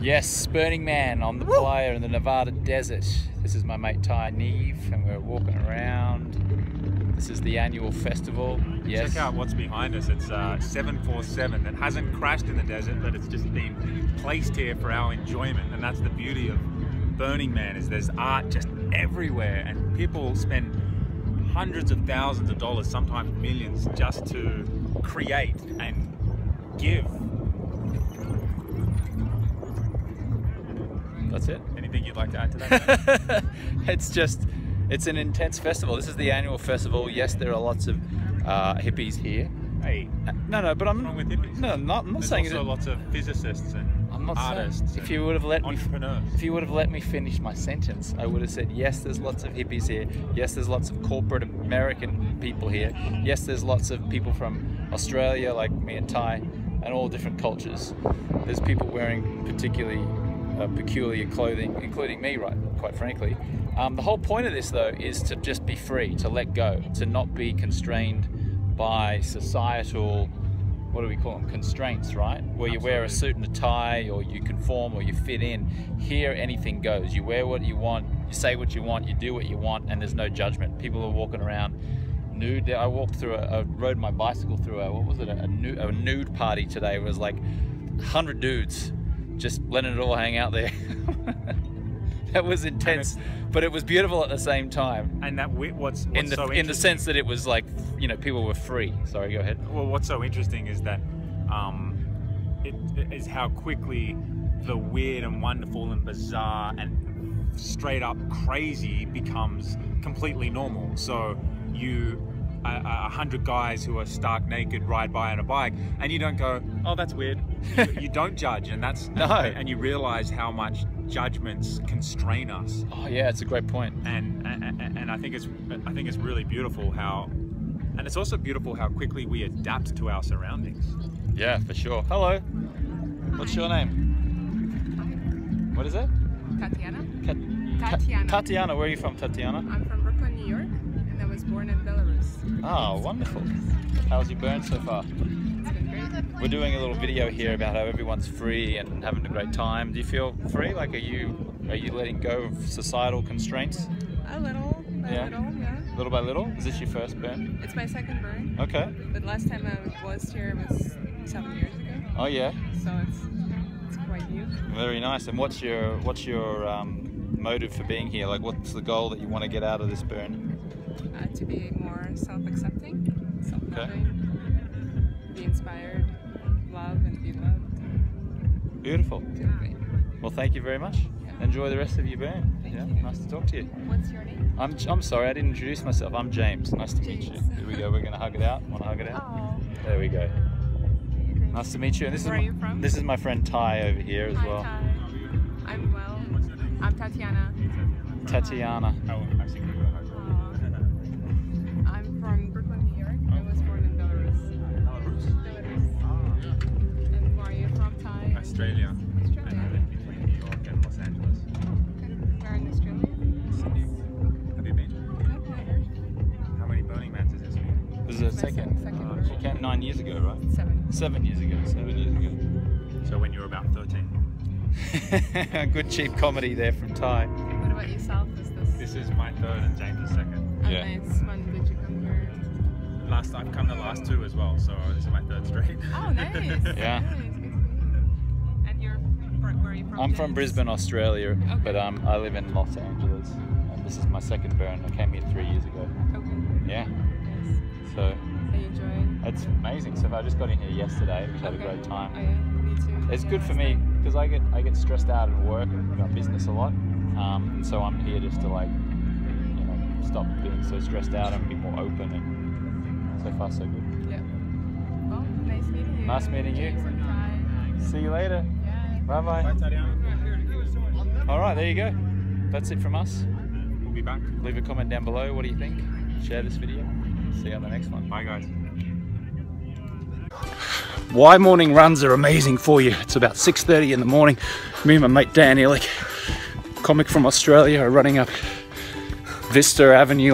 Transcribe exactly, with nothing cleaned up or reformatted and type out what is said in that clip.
Yes, Burning Man on the playa in the Nevada desert. This is my mate Ty Neve, and we're walking around. This is the annual festival. Yes. Check out what's behind us. It's uh, seven forty-seven that hasn't crashed in the desert, but it's just been placed here for our enjoyment, and that's the beauty of Burning Man, is there's art just everywhere, and people spend hundreds of thousands of dollars, sometimes millions, just to create and give. That's it. Anything you'd like to add to that? It's just, it's an intense festival. This is the annual festival. Yes, there are lots of uh, hippies here. Hey, uh, no, no, but I'm wrong with hippies. No, I'm not. I'm not saying there's also lots of physicists and I'm not artists. Saying, if you would have let me, if you would have let me finish my sentence, I would have said yes. There's lots of hippies here. Yes, there's lots of corporate American people here. Yes, there's lots of people from Australia, like me and Ty, and all different cultures. There's people wearing particularly. Uh, peculiar clothing, including me, right, quite frankly. Um, the whole point of this, though, is to just be free, to let go, to not be constrained by societal, what do we call them, constraints, right? Where Absolutely. You wear a suit and a tie, or you conform, or you fit in. Here, anything goes. You wear what you want, you say what you want, you do what you want, and there's no judgment. People are walking around nude. I walked through, a, I rode my bicycle through a, what was it, a, a, nude, a nude party today. It was like a hundred dudes. Just letting it all hang out there. That was intense, but it was beautiful at the same time. And that what's, what's in the so in the sense that it was like, you know, people were free. Sorry, go ahead. Well, what's so interesting is that um, it, it is how quickly the weird and wonderful and bizarre and straight up crazy becomes completely normal. So you. A, a hundred guys who are stark naked ride by on a bike, and you don't go, oh, that's weird. You, you don't judge, and that's no. And you realize how much judgments constrain us. Oh yeah, it's a great point. And, and and I think it's I think it's really beautiful how, and it's also beautiful how quickly we adapt to our surroundings. Yeah, for sure. Hello. What's your name? What is it? Tatiana. Kat Tatiana. Tatiana. Where are you from, Tatiana? I'm from Brooklyn, New York. Was born in Belarus. Oh, wonderful. How's your burn so far? It's been great. We're doing a little video here about how everyone's free and having a great time. Do you feel free? Like, are you are you letting go of societal constraints? A little, by yeah. little, yeah. Little by little? Is this your first burn? It's my second burn. Okay. But last time I was here was seven years ago. Oh yeah. So it's it's quite new. Very nice. And what's your what's your um, motive for being here? Like, what's the goal that you want to get out of this burn? Uh, to be more self-accepting, self-loving, okay. Be inspired, love, and be loved. Beautiful. Yeah. Well, thank you very much. Yeah. Enjoy the rest of your burn. Thank yeah, you. Nice to talk to you. What's your name? I'm, I'm sorry, I didn't introduce myself. I'm James. Nice to James. meet you. Here we go. We're going to hug it out. Want to hug it out? Aww. There we go. Okay, nice to meet you. And this Where is my, are you from? This is my friend Ty over here as Hi, well. Ty. I'm well. What's your name? I'm Tatiana. Tatiana. Tatiana. Australia. Australia. And I live between New York and Los Angeles. Okay. Where in Australia? Sydney. Okay. Have you been? I've never. How many Burning Mans is this year? This is the second. second uh, she came nine years ago, right? Seven. Seven years ago. Seven years ago. So when you were about thirteen. Good cheap comedy there from Ty. What about yourself? Is this? This is my third and James' second. Yeah. And nice. When did you come here? Last I've come the last two as well, so this is my third straight. Oh, nice. Yeah. Nice. Where are you from? I'm from Brisbane, Australia, okay. but um, I live in Los Angeles. And this is my second burn. I came here three years ago. Okay. Yeah. Yes. So. So you enjoyed? It's amazing. So I just got in here yesterday. We okay. had a great time. Oh, yeah. Me too. It's yeah, good for me because I get I get stressed out at work and about business a lot, um, and so I'm here just to like, you know, stop being so stressed out and be more open. And so far, so good. Yeah. Well, nice meeting you. Nice meeting you. See you later. Bye bye. Alright, there you go. That's it from us. We'll be back. Leave a comment down below. What do you think? Share this video. See you on the next one. Bye guys. Why morning runs are amazing for you. It's about six thirty in the morning. Me and my mate Dan Ehrlich, comic from Australia, are running up Vista Avenue.